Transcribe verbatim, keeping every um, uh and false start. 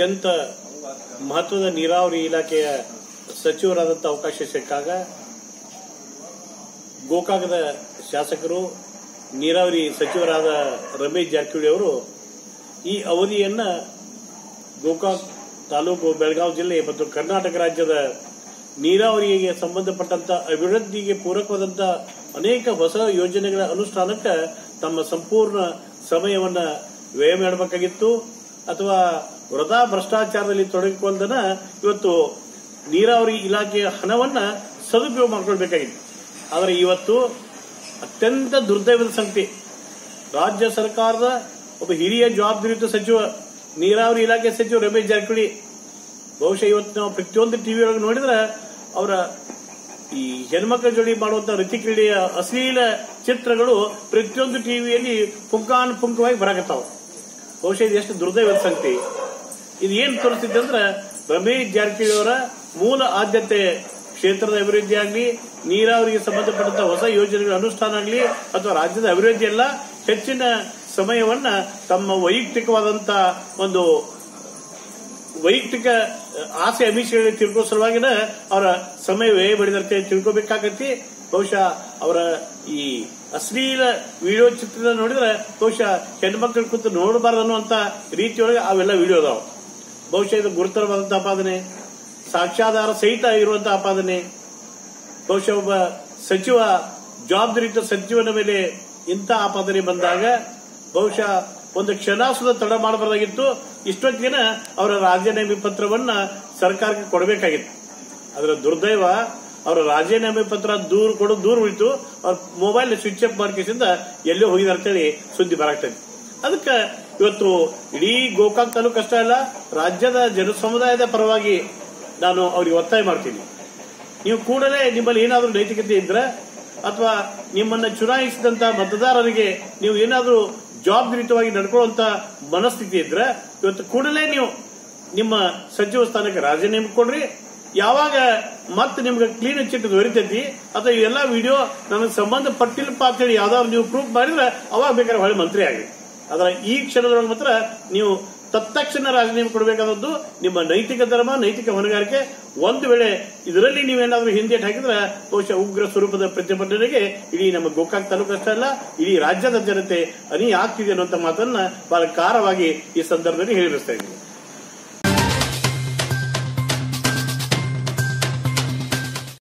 ಅತ್ಯಂತ ಮಹತ್ವದ ನೀರಾವರಿ ಇಲಾಖೆಯ ಸಚಿವರಾದಂತ ಅವಕಾಶ ಸಿಕ್ಕಾಗ ಗೋಕಾಕದ ಶಾಸಕರು ನೀರಾವರಿ ಸಚಿವರಾದ ರಮೇಶ್ ಜಾರಕಿಹೊಳಿ ಅವರು ಈ ಅವಧಿಯನ್ನು ಗೋಕಾಕ್ ತಾಲೂಕು ಬೆಳಗಾವಿ ಜಿಲ್ಲೆ ಮತ್ತು ಕರ್ನಾಟಕ ರಾಜ್ಯದ ನೀರಾವರಿಗೆ ಸಂಬಂಧಪಟ್ಟಂತ ಅಭಿವೃದ್ಧಿಗೆ ಪೂರಕವಾದಂತ ಅನೇಕ ಹೊಸ ಯೋಜನೆಗಳ ಅನುಷ್ಠಾನಕ್ಕೆ ತಮ್ಮ ಸಂಪೂರ್ಣ ಸಮಯವನ್ನು ವ್ಯಯ ಮಾಡಬೇಕಾಗಿತ್ತು ಅಥವಾ ವೃಥಾ ಭ್ರಷ್ಟಾಚಾರದಲ್ಲಿ ತೊಡಗಿಕೊಂಡನ ಇವತ್ತು ನೀರಾವರಿ ಇಲಾಖೆಯ ಹಣವನ್ನು ಸದುಪಯೋಗ ಮಾಡಿಕೊಳ್ಳಬೇಕಾಗಿತ್ತು. ಆದರೆ ಇವತ್ತು ಅತ್ಯಂತ ದುರ್ದೈವದ ಸಂಗತಿ, ರಾಜ್ಯ ಸರ್ಕಾರದ ಒಬ್ಬ ಹಿರಿಯ ಜವಾಬ್ದಾರಿಯುತ ಸಚಿವ ನೀರಾವರಿ ಇಲಾಖೆ ಸಚಿವ ರಮೇಶ್ ಜಾರಕಿಹೊಳಿ, ಬಹುಶಃ ಇವತ್ತು ನಾವು ಪ್ರತಿಯೊಂದು ಟಿವಿ ಒಳಗೆ ನೋಡಿದ್ರೆ ಅವರ ಈ ಹೆಣ್ಮಕ್ಳ ಜೋಡಿ ಮಾಡುವಂತಹ ರತಿಕ್ರೀಡೆಯ ಅಶ್ಲೀಲ ಚಿತ್ರಗಳು ಪ್ರತಿಯೊಂದು ಟಿವಿಯಲ್ಲಿ ಪುಂಕಾನ್ ಪುಂಕವಾಗಿ ಬರಾಕತ್ತಾವ. ಬಹುಶಃ ಇದು ಎಷ್ಟು ದುರ್ದೈವದ ಸಂಗತಿ. ಇದು ಏನ್ ತೋರಿಸಿದೆ ಅಂದ್ರೆ ರಮೇಶ್ ಜಾರಕಿಹೊಳಿ ಅವರ ಮೂಲ ಆದ್ಯತೆ ಕ್ಷೇತ್ರದ ಅಭಿವೃದ್ಧಿ ಆಗಲಿ, ನೀರಾವರಿಗೆ ಸಂಬಂಧಪಟ್ಟಂತಹ ಹೊಸ ಯೋಜನೆಗಳ ಅನುಷ್ಠಾನ ಆಗಲಿ ಅಥವಾ ರಾಜ್ಯದ ಅಭಿವೃದ್ಧಿ ಎಲ್ಲ ಹೆಚ್ಚಿನ ಸಮಯವನ್ನ ತಮ್ಮ ವೈಯಕ್ತಿಕವಾದಂತಹ ಒಂದು ವೈಯಕ್ತಿಕ ಆಸೆ ಅಭಿಷೇಕ ತಿಳ್ಕೋ ಸಲುವಾಗಿನ ಅವರ ಸಮಯ ವ್ಯಯ ಮಾಡಿದಂತೆ ತಿಳ್ಕೋಬೇಕಾಗತ್ತಿ. ಬಹುಶಃ ಅವರ ಈ ಅಶ್ಲೀಲ ವಿಡಿಯೋ ಚಿತ್ರ ನೋಡಿದ್ರೆ ಬಹುಶಃ ಹೆಣ್ಮಕ್ಳು ಕೂತು ನೋಡಬಾರ್ದು ಅನ್ನುವಂತ ರೀತಿಯೊಳಗೆ ಅವೆಲ್ಲ ವಿಡಿಯೋ ಅದಾವೆ. ಬಹುಶಃ ಇದು ಗುರುತರವಾದಂತಹ ಅಪಾದನೆ, ಸಾಕ್ಷ್ಯಾಧಾರ ಸಹಿತ ಇರುವಂತಹ ಅಪಾದನೆ. ಬಹುಶಃ ಒಬ್ಬ ಸಚಿವ, ಜವಾಬ್ದಾರಿಯುತ ಸಚಿವನ ಮೇಲೆ ಇಂಥ ಆಪಾದನೆ ಬಂದಾಗ ಬಹುಶಃ ಒಂದು ಕ್ಷಣ ಸುದ ತಡ ಮಾಡಬಾರ್ದಾಗಿತ್ತು. ಇಷ್ಟೊತ್ತಿನ ಅವರ ರಾಜೀನಾಮೆ ಪತ್ರವನ್ನ ಸರ್ಕಾರಕ್ಕೆ ಕೊಡಬೇಕಾಗಿತ್ತು. ಅದರ ದುರ್ದೈವ, ಅವರ ರಾಜೀನಾಮೆ ಪತ್ರ ದೂರು ಕೊಡು ದೂರು ಉಳಿತು, ಅವ್ರ ಮೊಬೈಲ್ ಸ್ವಿಚ್ ಆಫ್ ಮಾರ್ಕೆಸಿಂದ ಎಲ್ಲೋ ಹೋಗಿದಾರೆ ಅಂತೇಳಿ ಸುದ್ದಿ ಬರಾಗ್ತದೆ. ಅದಕ್ಕೆ ಇವತ್ತು ಇಡೀ ಗೋಕಾಕ್ ತಾಲೂಕು ಅಷ್ಟೇ ಅಲ್ಲ, ರಾಜ್ಯದ ಜನಸಮುದಾಯದ ಪರವಾಗಿ ನಾನು ಅವ್ರಿಗೆ ಒತ್ತಾಯ ಮಾಡ್ತೀನಿ. ನೀವು ಕೂಡಲೇ ನಿಮ್ಮಲ್ಲಿ ಏನಾದರೂ ನೈತಿಕತೆ ಇದ್ರೆ ಅಥವಾ ನಿಮ್ಮನ್ನ ಚುನಾಯಿಸಿದಂತ ಮತದಾರರಿಗೆ ನೀವು ಏನಾದರೂ ಜವಾಬ್ದಾರಿಯುತವಾಗಿ ನಡ್ಕೊಳ್ಳುವಂತ ಮನಸ್ಥಿತಿ ಇದ್ರೆ ಇವತ್ತು ಕೂಡಲೇ ನೀವು ನಿಮ್ಮ ಸಚಿವ ಸ್ಥಾನಕ್ಕೆ ರಾಜೀನಾಮೆ ಕೊಡ್ರಿ. ಯಾವಾಗ ಮತ್ತೆ ನಿಮ್ಗೆ ಕ್ಲೀನ್ ಚಿಟ್ ದೊರಿತೈತಿ ಅಥವಾ ಇವೆಲ್ಲ ವಿಡಿಯೋ ನನಗೆ ಸಂಬಂಧ ಪಟ್ಟಿಲ್ಲಪ್ಪ ಅಂತೇಳಿ ಯಾವ್ದಾದ್ರು ನೀವು ಪ್ರೂಫ್ ಮಾಡಿದ್ರೆ ಅವಾಗ ಬೇಕಾದ್ರೆ ಹೊಳೆ ಮಂತ್ರಿ ಆಗಿ. ಅದರ ಈ ಕ್ಷಣದೊಳಗೆ ಮಾತ್ರ ನೀವು ತತ್ತಕ್ಷಣ ರಾಜೀನಾಮೆ ಕೊಡಬೇಕಾದದ್ದು ನಿಮ್ಮ ನೈತಿಕ ಧರ್ಮ, ನೈತಿಕ ಹೊಣೆಗಾರಿಕೆ. ಒಂದು ವೇಳೆ ಇದರಲ್ಲಿ ನೀವೇನಾದ್ರೂ ಹಿಂದೇಟ್ ಹಾಕಿದ್ರೆ ಬಹುಶಃ ಉಗ್ರ ಸ್ವರೂಪದ ಪ್ರತಿಭಟನೆಗೆ ಇಡೀ ನಮ್ಮ ಗೋಕಾಕ್ ತಾಲೂಕು ಅಷ್ಟೇ ಅಲ್ಲ ಇಡೀ ರಾಜ್ಯದ ಜನತೆ ಅನಿ ಆಗ್ತಿದೆ ಅನ್ನುವಂಥ ಮಾತನ್ನ ಬಹಳ ಖಾರವಾಗಿ ಈ ಸಂದರ್ಭದಲ್ಲಿ ಹೇಳಿರಿಸ್ತಾ ಇದ್ದೀನಿ.